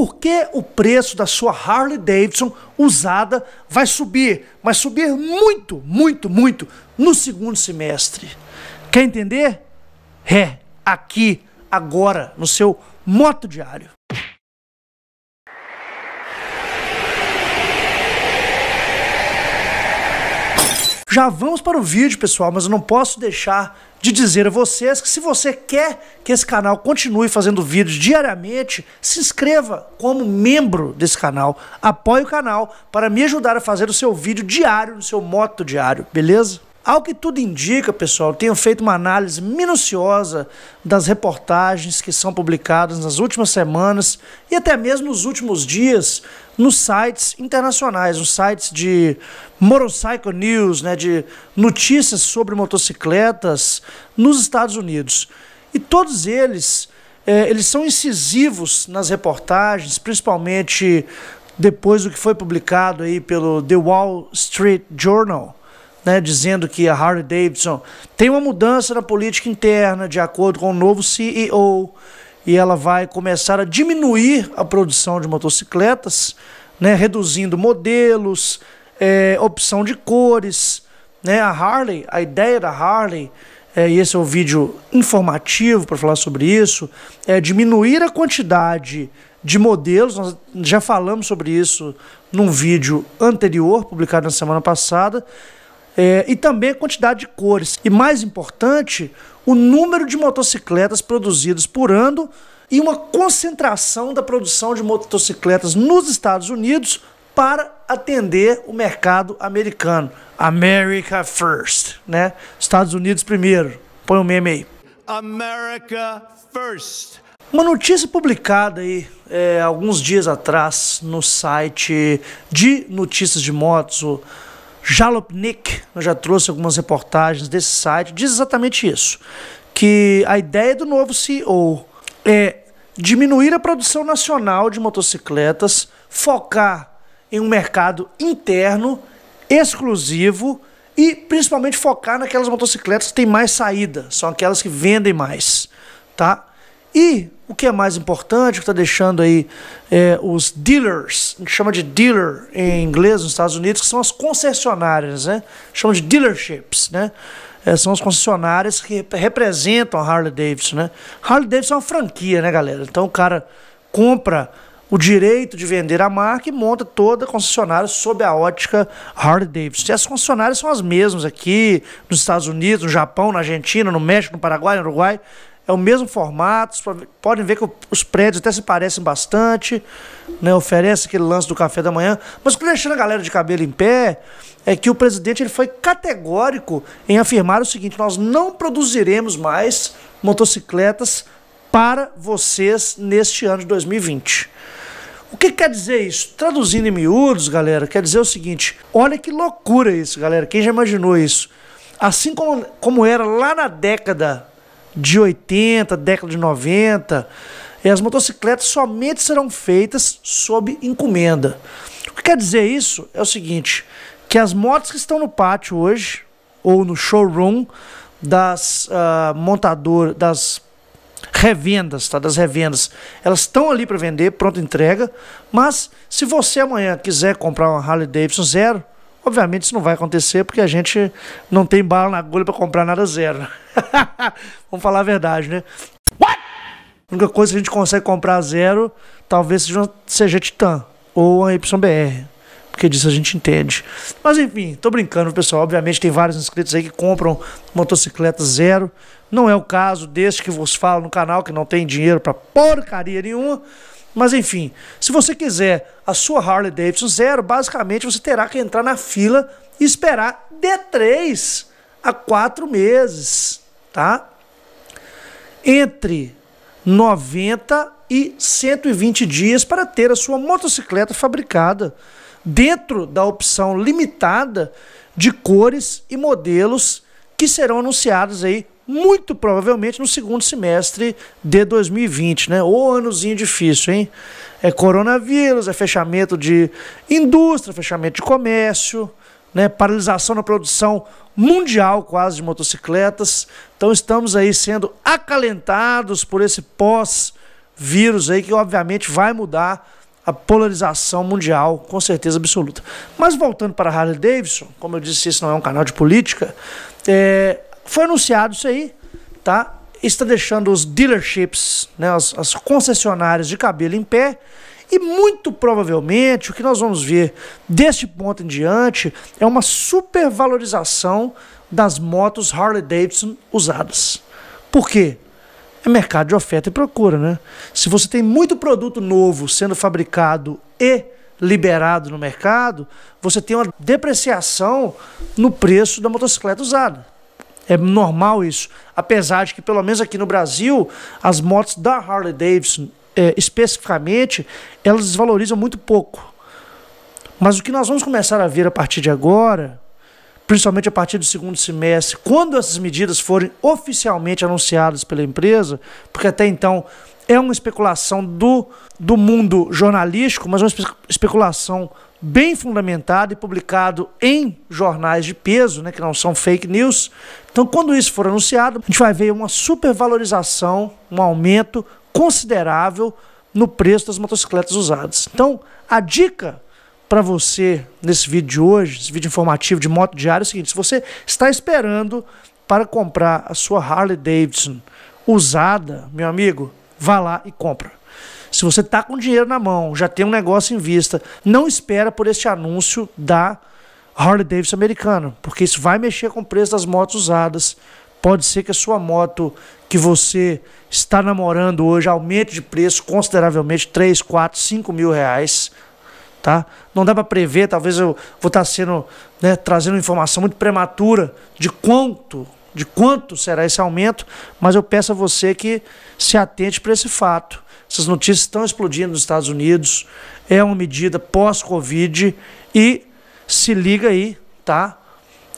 Por que o preço da sua Harley Davidson usada vai subir? Vai subir muito, muito, muito no segundo semestre. Quer entender? É aqui, agora, no seu Moto Diário. Já vamos para o vídeo, pessoal, mas eu não posso deixar de dizer a vocês que se você quer que esse canal continue fazendo vídeos diariamente, se inscreva como membro desse canal, apoie o canal para me ajudar a fazer o seu vídeo diário, no seu Moto Diário, beleza? Ao que tudo indica, pessoal, tenho feito uma análise minuciosa das reportagens que são publicadas nas últimas semanas e até mesmo nos últimos dias nos sites internacionais, nos sites de motorcycle news, né, de notícias sobre motocicletas nos Estados Unidos. E todos eles, eles são incisivos nas reportagens, principalmente depois do que foi publicado aí pelo The Wall Street Journal, né, dizendo que a Harley Davidson tem uma mudança na política interna de acordo com o novo CEO e ela vai começar a diminuir a produção de motocicletas, né, reduzindo modelos, opção de cores, né, a Harley, a ideia da Harley, e esse é um vídeo informativo para falar sobre isso, é diminuir a quantidade de modelos. Nós já falamos sobre isso num vídeo anterior publicado na semana passada. E também a quantidade de cores. E mais importante, o número de motocicletas produzidas por ano e uma concentração da produção de motocicletas nos Estados Unidos para atender o mercado americano. America first, né? Estados Unidos primeiro. Põe um meme aí. America first. Uma notícia publicada aí alguns dias atrás no site de notícias de motos, o Jalopnik, eu já trouxe algumas reportagens desse site, diz exatamente isso, que a ideia do novo CEO é diminuir a produção nacional de motocicletas, focar em um mercado interno, exclusivo e principalmente focar naquelas motocicletas que têm mais saída, são aquelas que vendem mais, tá? E o que é mais importante, que está deixando aí os dealers, a gente chama de dealer em inglês nos Estados Unidos, que são as concessionárias, né? Chamam de dealerships, né? São as concessionárias que representam a Harley Davidson, né? Harley Davidson é uma franquia, né, galera? Então o cara compra o direito de vender a marca e monta toda a concessionária sob a ótica Harley Davidson. E as concessionárias são as mesmas aqui nos Estados Unidos, no Japão, na Argentina, no México, no Paraguai, no Uruguai. É o mesmo formato, podem ver que os prédios até se parecem bastante, né, oferece aquele lance do café da manhã. Mas o que deixando a galera de cabelo em pé é que o presidente ele foi categórico em afirmar o seguinte: nós não produziremos mais motocicletas para vocês neste ano de 2020. O que quer dizer isso? Traduzindo em miúdos, galera, quer dizer o seguinte, olha que loucura isso, galera, quem já imaginou isso? Assim como era lá na década de 80, década de 90, as motocicletas somente serão feitas sob encomenda. O que quer dizer isso é o seguinte, que as motos que estão no pátio hoje, ou no showroom das montadoras, das revendas, tá? Das revendas, elas estão ali para vender, pronta entrega, mas se você amanhã quiser comprar uma Harley Davidson zero, obviamente isso não vai acontecer porque a gente não tem bala na agulha para comprar nada zero. Vamos falar a verdade, né? What? A única coisa que a gente consegue comprar zero talvez seja uma CG Titan ou uma YBR, porque disso a gente entende. Mas enfim, tô brincando, pessoal. Obviamente tem vários inscritos aí que compram motocicleta zero. Não é o caso deste que vos falo no canal, que não tem dinheiro para porcaria nenhuma. Mas enfim, se você quiser a sua Harley Davidson zero, basicamente você terá que entrar na fila e esperar de 3 a 4 meses, tá? Entre 90 e 120 dias para ter a sua motocicleta fabricada dentro da opção limitada de cores e modelos que serão anunciados aí muito provavelmente no segundo semestre de 2020, né? Ô anozinho difícil, hein? É coronavírus, é fechamento de indústria, fechamento de comércio, né? Paralisação na produção mundial quase de motocicletas. Então estamos aí sendo acalentados por esse pós vírus aí que obviamente vai mudar a polarização mundial, com certeza absoluta. Mas voltando para a Harley Davidson, como eu disse, isso não é um canal de política, foi anunciado isso aí, tá? Está deixando os dealerships, né, as concessionárias de cabelo em pé, e muito provavelmente o que nós vamos ver deste ponto em diante é uma supervalorização das motos Harley Davidson usadas. Por quê? É mercado de oferta e procura, né? Se você tem muito produto novo sendo fabricado e liberado no mercado, você tem uma depreciação no preço da motocicleta usada. É normal isso. Apesar de que, pelo menos aqui no Brasil, as motos da Harley Davidson, especificamente, elas desvalorizam muito pouco. Mas o que nós vamos começar a ver a partir de agora, principalmente a partir do segundo semestre, quando essas medidas forem oficialmente anunciadas pela empresa, porque até então é uma especulação do mundo jornalístico, mas uma especulação bem fundamentada e publicado em jornais de peso, né, que não são fake news. Então, quando isso for anunciado, a gente vai ver uma supervalorização, um aumento considerável no preço das motocicletas usadas. Então, a dica para você nesse vídeo de hoje, esse vídeo informativo de Moto Diário, é o seguinte: se você está esperando para comprar a sua Harley Davidson usada, meu amigo, vá lá e compra. Se você está com dinheiro na mão, já tem um negócio em vista, não espera por este anúncio da Harley Davidson americana, porque isso vai mexer com o preço das motos usadas. Pode ser que a sua moto que você está namorando hoje aumente de preço consideravelmente, 3, 4, 5 mil reais. Tá? Não dá para prever, talvez eu vou estar trazendo informação muito prematura de quanto será esse aumento, mas eu peço a você que se atente para esse fato. Essas notícias estão explodindo nos Estados Unidos, é uma medida pós-Covid, e se liga aí, tá?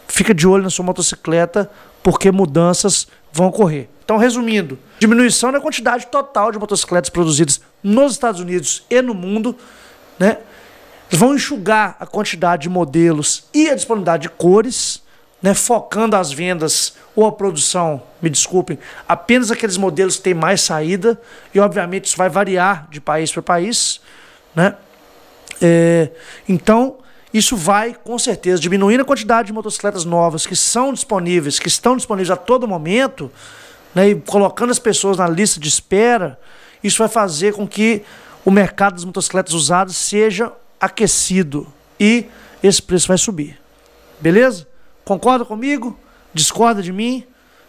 Fica de olho na sua motocicleta, porque mudanças vão ocorrer. Então, resumindo, diminuição na quantidade total de motocicletas produzidas nos Estados Unidos e no mundo, né? Vão enxugar a quantidade de modelos e a disponibilidade de cores, né, focando as vendas ou a produção, me desculpem, apenas aqueles modelos que têm mais saída, e obviamente isso vai variar de país para país, né? Então, isso vai com certeza diminuir a quantidade de motocicletas novas que são disponíveis, que estão disponíveis a todo momento, né, e colocando as pessoas na lista de espera. Isso vai fazer com que o mercado das motocicletas usadas seja aquecido, e esse preço vai subir. Beleza? Concorda comigo? Discorda de mim?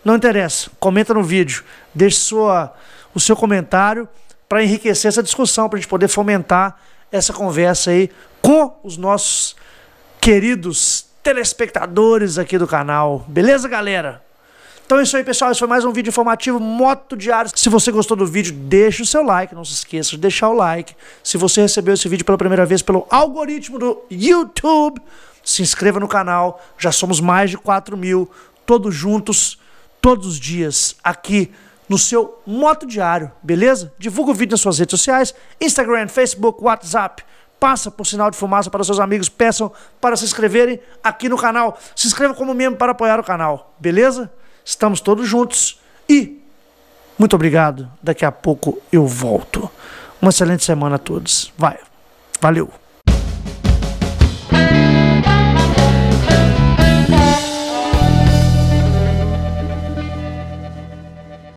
Não interessa. Comenta no vídeo. Deixe o seu comentário para enriquecer essa discussão, para a gente poder fomentar essa conversa aí com os nossos queridos telespectadores aqui do canal. Beleza, galera? Então é isso aí, pessoal. Esse foi mais um vídeo informativo Moto Diário. Se você gostou do vídeo, deixa o seu like. Não se esqueça de deixar o like. Se você recebeu esse vídeo pela primeira vez pelo algoritmo do YouTube, se inscreva no canal. Já somos mais de 4 mil, todos juntos, todos os dias, aqui no seu Moto Diário, beleza? Divulga o vídeo nas suas redes sociais, Instagram, Facebook, WhatsApp. Passa por sinal de fumaça para seus amigos, peçam para se inscreverem aqui no canal. Se inscreva como membro para apoiar o canal, beleza? Estamos todos juntos e muito obrigado. Daqui a pouco eu volto. Uma excelente semana a todos. Valeu!